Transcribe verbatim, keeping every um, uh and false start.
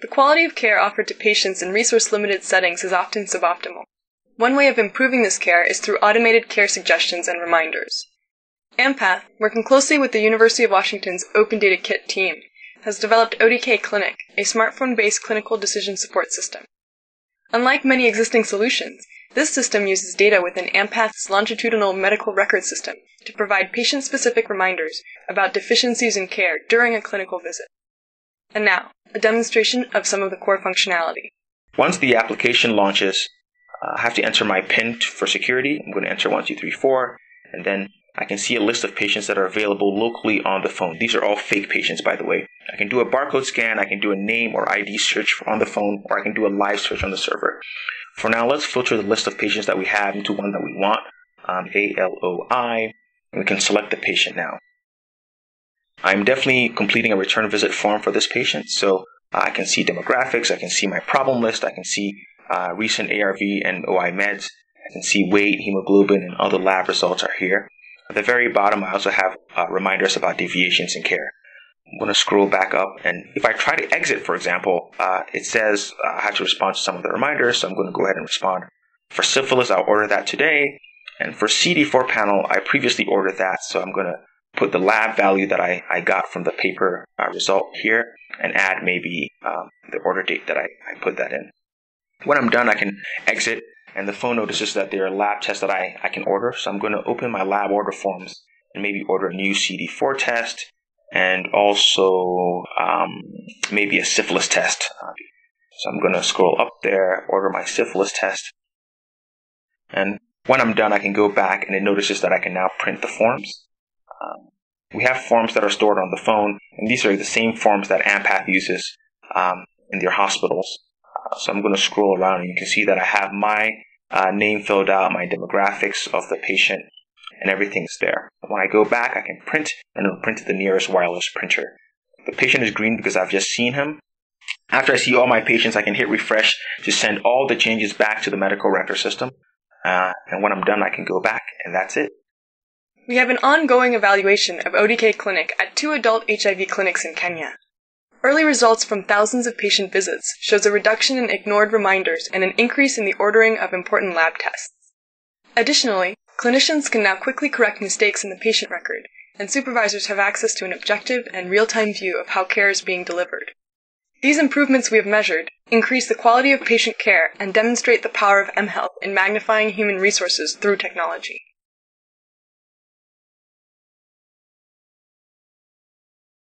The quality of care offered to patients in resource-limited settings is often suboptimal. One way of improving this care is through automated care suggestions and reminders. AMPATH, working closely with the University of Washington's Open Data Kit team, has developed O D K Clinic, a smartphone-based clinical decision support system. Unlike many existing solutions, this system uses data within AMPATH's longitudinal medical record system to provide patient-specific reminders about deficiencies in care during a clinical visit. And now, a demonstration of some of the core functionality. Once the application launches, uh, I have to enter my PIN for security. I'm going to enter one two three four, and then I can see a list of patients that are available locally on the phone. These are all fake patients, by the way. I can do a barcode scan, I can do a name or I D search on the phone, or I can do a live search on the server. For now, let's filter the list of patients that we have into one that we want, um, A L O I, and we can select the patient now. I'm definitely completing a return visit form for this patient, so I can see demographics, I can see my problem list, I can see uh, recent A R V and O I meds, I can see weight, hemoglobin, and other lab results are here. At the very bottom, I also have uh, reminders about deviations in care. I'm going to scroll back up, and if I try to exit, for example, uh, it says uh, I have to respond to some of the reminders, so I'm going to go ahead and respond. For syphilis, I'll order that today, and for C D four panel, I previously ordered that, so I'm going to put the lab value that I, I got from the paper uh, result here, and add maybe um, the order date that I, I put that in. When I'm done, I can exit, and the phone notices that there are lab tests that I, I can order, so I'm going to open my lab order forms and maybe order a new C D four test, and also um, maybe a syphilis test. So I'm going to scroll up there, order my syphilis test, and when I'm done, I can go back, and it notices that I can now print the forms. Um, we have forms that are stored on the phone, and these are the same forms that AMPATH uses um, in their hospitals. Uh, so I'm going to scroll around, and you can see that I have my uh, name filled out, my demographics of the patient, and everything's there. When I go back, I can print, and it'll print to the nearest wireless printer. The patient is green because I've just seen him. After I see all my patients, I can hit refresh to send all the changes back to the medical record system. Uh, and when I'm done, I can go back, and that's it. We have an ongoing evaluation of O D K Clinic at two adult H I V clinics in Kenya. Early results from thousands of patient visits shows a reduction in ignored reminders and an increase in the ordering of important lab tests. Additionally, clinicians can now quickly correct mistakes in the patient record, and supervisors have access to an objective and real-time view of how care is being delivered. These improvements we have measured increase the quality of patient care and demonstrate the power of mHealth in magnifying human resources through technology.